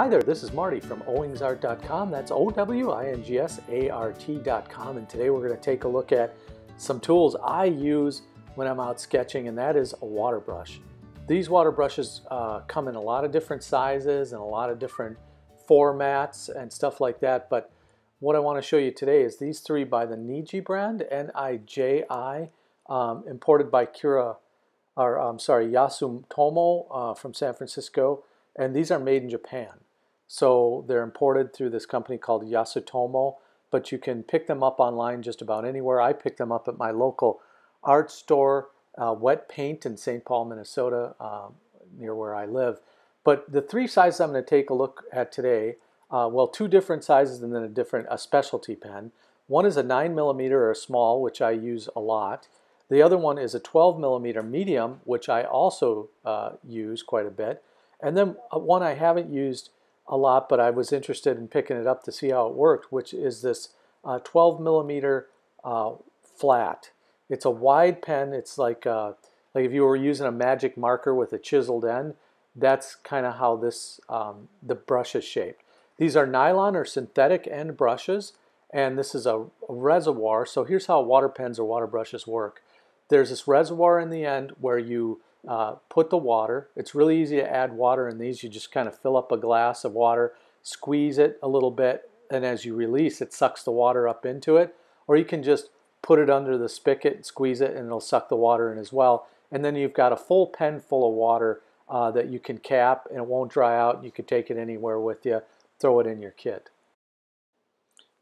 Hi there, this is Marty from OwingsArt.com. that's O-W-I-N-G-S-A-R-T.com, and today we're going to take a look at some tools I use when I'm out sketching, and that is a water brush. These water brushes come in a lot of different sizes and a lot of different formats and stuff like that, but what I want to show you today is these three by the Niji brand, N-I-J-I, imported by Yasutomo from San Francisco, and these are made in Japan. So they're imported through this company called Yasutomo, but you can pick them up online just about anywhere. I picked them up at my local art store, Wet Paint in St. Paul, Minnesota, near where I live. But the three sizes I'm going to take a look at today, well, two different sizes and then a specialty pen. One is a 9mm or a small, which I use a lot. The other one is a 12mm medium, which I also use quite a bit. And then one I haven't used a lot, but I was interested in picking it up to see how it worked, which is this 12mm flat. It's a wide pen. It's like if you were using a magic marker with a chiseled end, that's kind of how this the brush is shaped. These are nylon or synthetic end brushes, and this is a reservoir. So here's how water pens or water brushes work. There's this reservoir in the end where you put the water. It's really easy to add water in these. You just kind of fill up a glass of water, squeeze it a little bit, and as you release, it sucks the water up into it. Or you can just put it under the spigot, squeeze it, and it'll suck the water in as well. And then you've got a full pen full of water that you can cap, and it won't dry out. You can take it anywhere with you, throw it in your kit.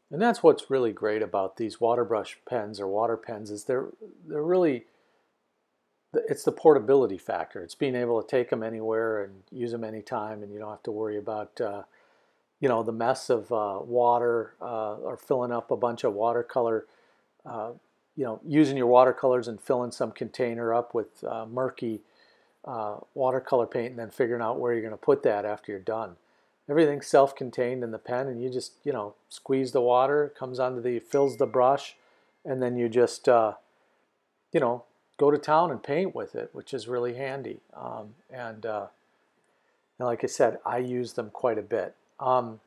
And that's what's really great about these water brush pens or water pens is they're really, it's the portability factor. It's being able to take them anywhere and use them anytime, and you don't have to worry about you know, the mess of water or filling up a bunch of watercolor, you know, using your watercolors and filling some container up with murky watercolor paint and then figuring out where you're going to put that after you're done. Everything's self-contained in the pen, and you just, you know, squeeze the water, comes onto the, fills the brush, and then you just, you know, go to town and paint with it, which is really handy. And like I said, I use them quite a bit. So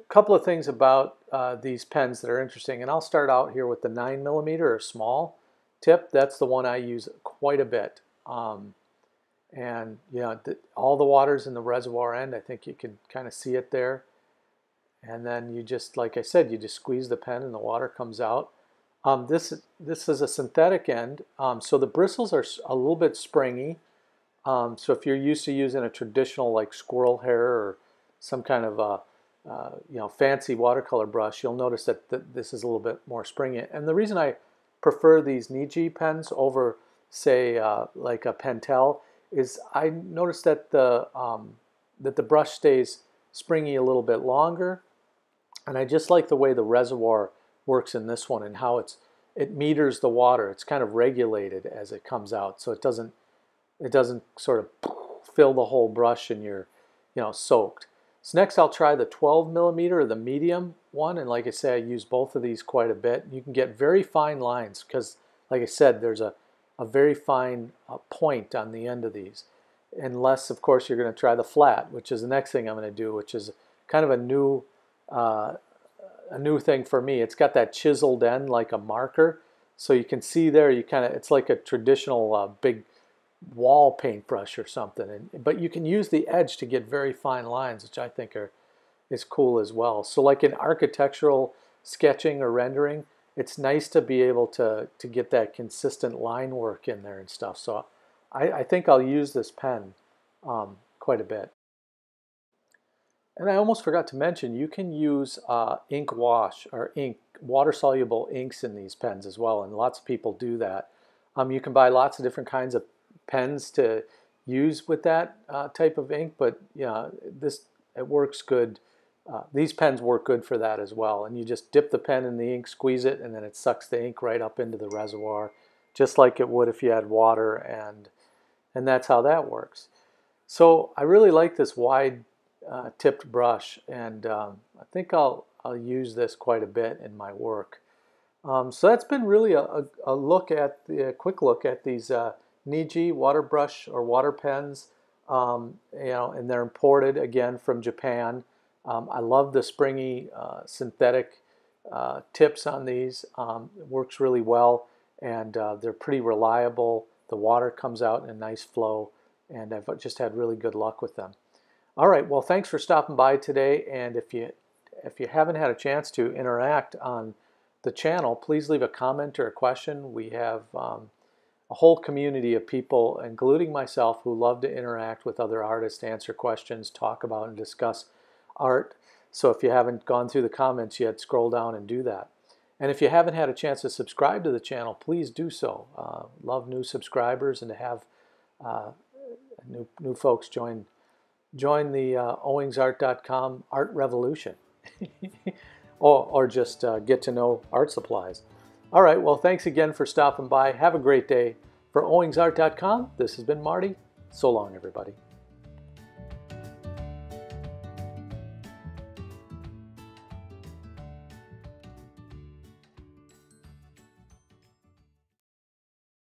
a couple of things about these pens that are interesting, and I'll start out here with the 9mm or small tip. That's the one I use quite a bit. And you know, all the water's in the reservoir end. I think you can kind of see it there. And then you just, like I said, you just squeeze the pen and the water comes out. This is a synthetic end, so the bristles are a little bit springy. So if you're used to using a traditional like squirrel hair or some kind of you know, fancy watercolor brush, you'll notice that this is a little bit more springy. And the reason I prefer these Niji pens over, say, like a Pentel, is I noticed that the brush stays springy a little bit longer, and I just like the way the reservoir works in this one and how it meters the water. It's kind of regulated as it comes out, so it doesn't sort of fill the whole brush and you're, you know, soaked. So next I'll try the 12mm or the medium one, and like I say, I use both of these quite a bit. You can get very fine lines because, like I said, there's a very fine point on the end of these, unless of course you're going to try the flat, which is the next thing I'm going to do, which is kind of a new thing for me. It's got that chiseled end like a marker, so you can see there, you kind of, it's like a traditional big wall paintbrush or something, but you can use the edge to get very fine lines, which I think is cool as well. So like in architectural sketching or rendering, it's nice to be able to get that consistent line work in there and stuff. So I think I'll use this pen quite a bit. And I almost forgot to mention, you can use ink wash or water-soluble inks in these pens as well, and lots of people do that. You can buy lots of different kinds of pens to use with that type of ink, but yeah, it works good. These pens work good for that as well, and you just dip the pen in the ink, squeeze it, and then it sucks the ink right up into the reservoir, just like it would if you had water, and that's how that works. So I really like this wide tipped brush, and I think I'll use this quite a bit in my work. So that's been really a quick look at these Niji water brush or water pens. you know, and they're imported again from Japan. I love the springy synthetic tips on these. It works really well, and they're pretty reliable. The water comes out in a nice flow, and I've just had really good luck with them. All right, well, thanks for stopping by today, and if you haven't had a chance to interact on the channel, please leave a comment or a question. We have a whole community of people, including myself, who love to interact with other artists, answer questions, talk about and discuss art. So if you haven't gone through the comments yet, scroll down and do that. And if you haven't had a chance to subscribe to the channel, please do so. Love new subscribers, and to have new folks join the OwingsArt.com art revolution. or just get to know art supplies. All right, well, thanks again for stopping by. Have a great day. For OwingsArt.com, this has been Marty. So long, everybody.